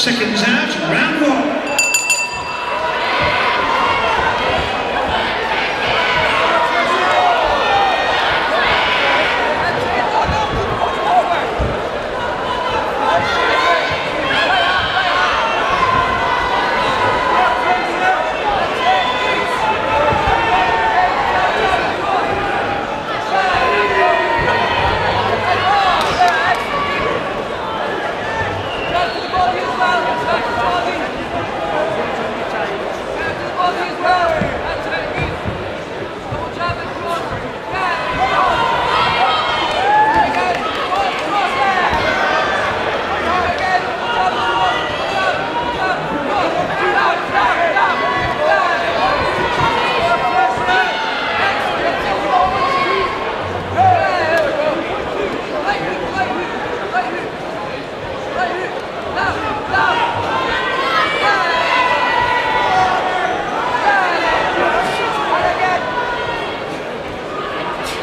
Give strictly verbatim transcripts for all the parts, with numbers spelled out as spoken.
Seconds out, round one. Thank you.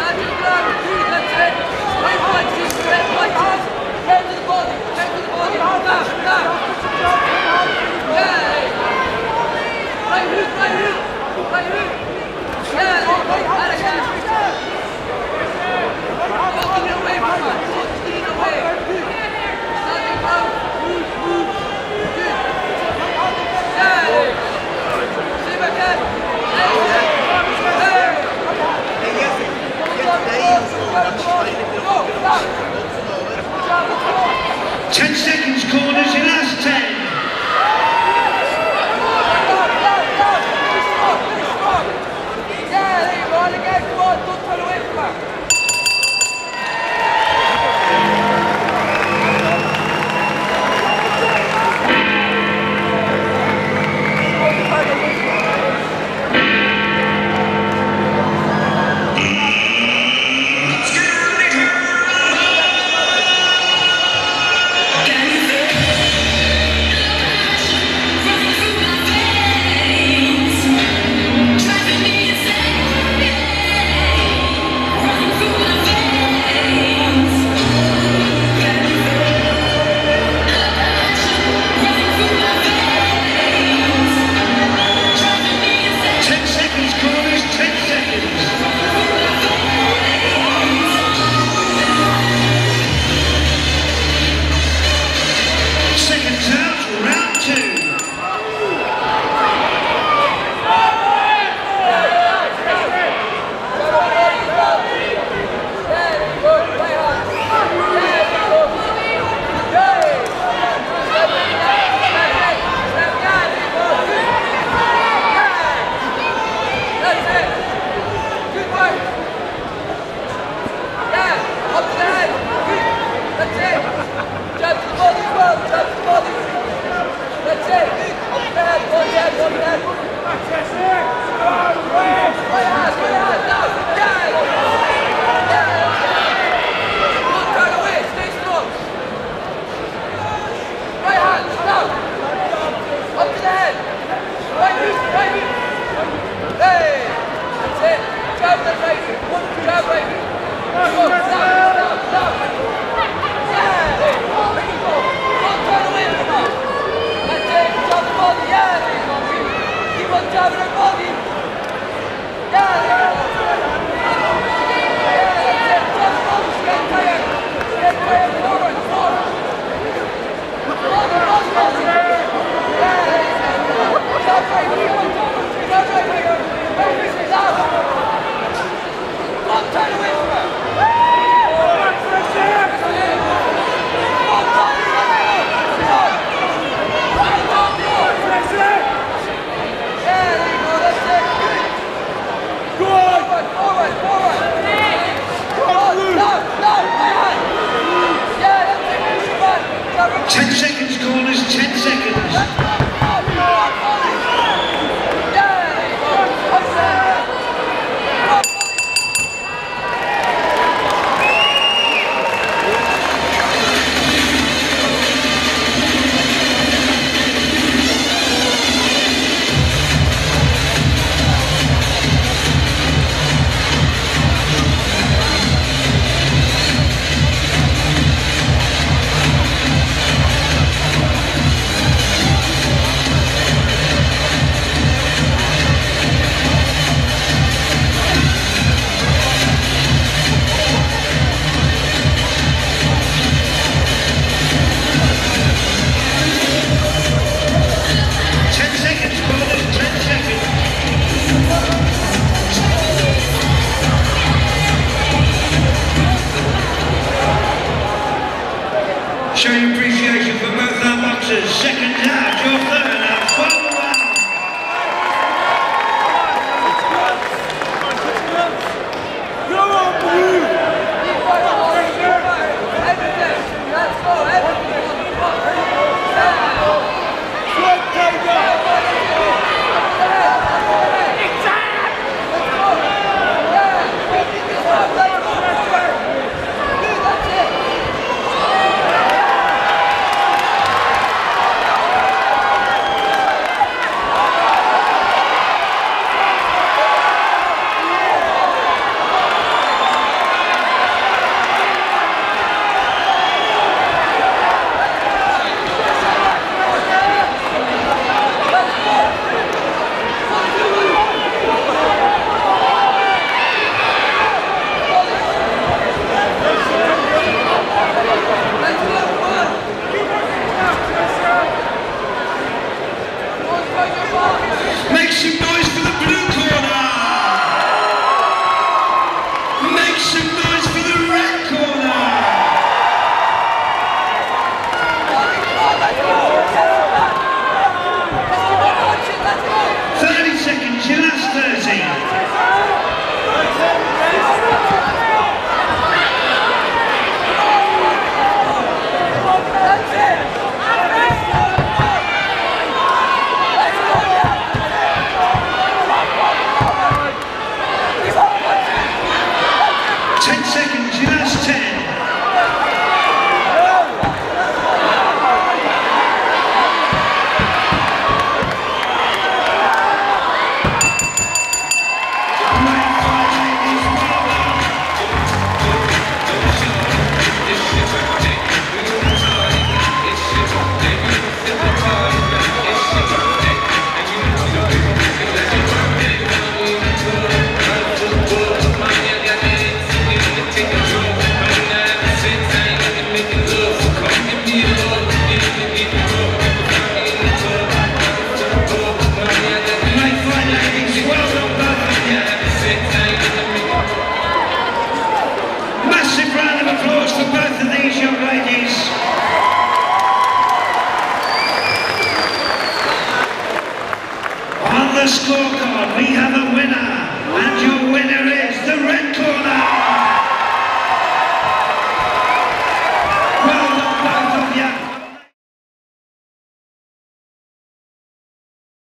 showing appreciation for both our boxers. Second out, your third.